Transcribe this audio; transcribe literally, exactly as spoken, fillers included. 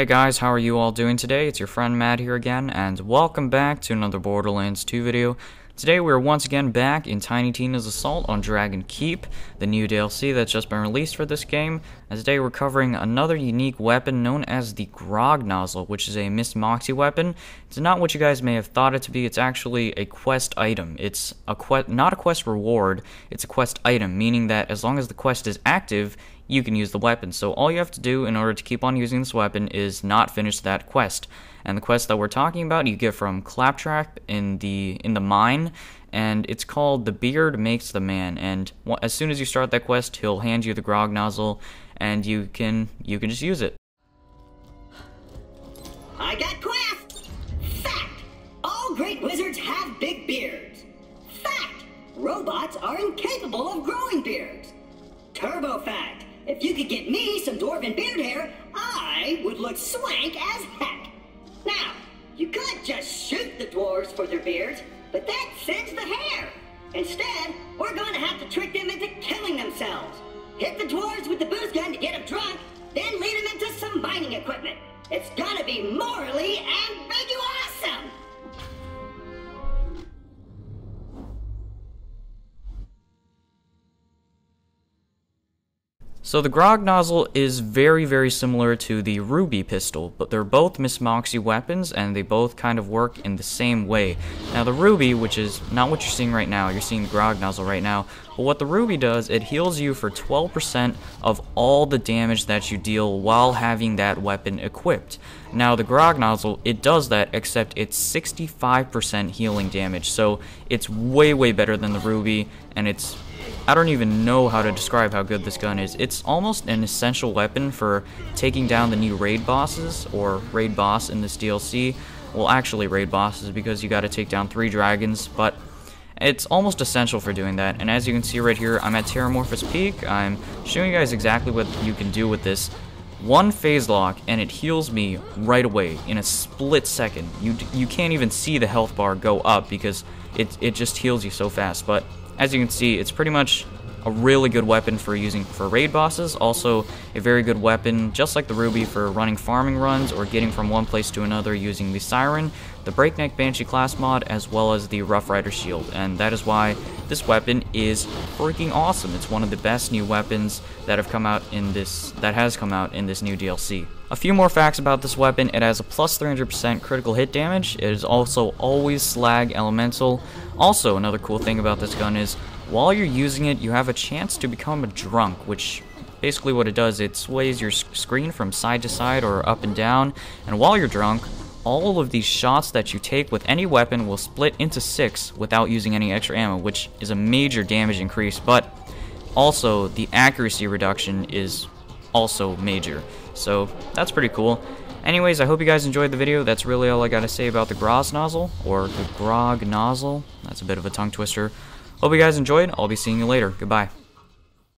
Hey guys, how are you all doing today? It's your friend Matt here again, and welcome back to another Borderlands two video. Today we are once again back in Tiny Tina's Assault on Dragon Keep, the new D L C that's just been released for this game, and today we're covering another unique weapon known as the Grog Nozzle, which is a Miss Moxxi weapon. It's not what you guys may have thought it to be, it's actually a quest item. It's a quest, not a quest reward, it's a quest item, meaning that as long as the quest is active, you can use the weapon. So all you have to do in order to keep on using this weapon is not finish that quest. And the quest that we're talking about you get from Claptrap in the in the mine, and it's called The Beard Makes The Man. And as soon as you start that quest, he'll hand you the Grog Nozzle, and you can you can just use it. I got quest. Fact: all great wizards have big beards. Fact: robots are incapable of growing beards. Turbo fact: if you could get me some dwarven beard hair, I would look swank as heck. Now, you could just shoot the dwarves for their beards, but that sends the hair. Instead, we're going to have to trick them into killing themselves. Hit the dwarves with the booze gun to get them drunk, then lead them into some mining equipment. It's gonna be morally ambiguous awesome! So the Grog Nozzle is very, very similar to the Rubi pistol, but they're both Miss Moxxi weapons, and they both kind of work in the same way. Now the Rubi, which is not what you're seeing right now, you're seeing the Grog Nozzle right now, but what the Rubi does, it heals you for twelve percent of all the damage that you deal while having that weapon equipped. Now the Grog Nozzle, it does that, except it's sixty-five percent healing damage, so it's way, way better than the Rubi, and it's... I don't even know how to describe how good this gun is. It's almost an essential weapon for taking down the new raid bosses, or raid boss in this D L C. Well, actually raid bosses, because you gotta take down three dragons, but it's almost essential for doing that. And as you can see right here, I'm at Terramorphous Peak. I'm showing you guys exactly what you can do with this. One phase lock, and it heals me right away, in a split second. You, you can't even see the health bar go up, because it, it just heals you so fast, but... as you can see, it's pretty much a really good weapon for using for raid bosses, also a very good weapon, just like the Rubi, for running farming runs or getting from one place to another using the Siren, the Breakneck Banshee class mod, as well as the Rough Rider shield, and that is why this weapon is freaking awesome. It's one of the best new weapons that have come out in this, that has come out in this new D L C. A few more facts about this weapon: it has a plus three hundred percent critical hit damage, it is also always slag elemental. Also, another cool thing about this gun is, while you're using it, you have a chance to become a drunk, which basically what it does, it sways your screen from side to side or up and down, and while you're drunk, all of these shots that you take with any weapon will split into six without using any extra ammo, which is a major damage increase, but also the accuracy reduction is also major, so that's pretty cool. Anyways, I hope you guys enjoyed the video. That's really all I gotta say about the Grog Nozzle, or the Grog Nozzle. That's a bit of a tongue twister. Hope you guys enjoyed. I'll be seeing you later. Goodbye.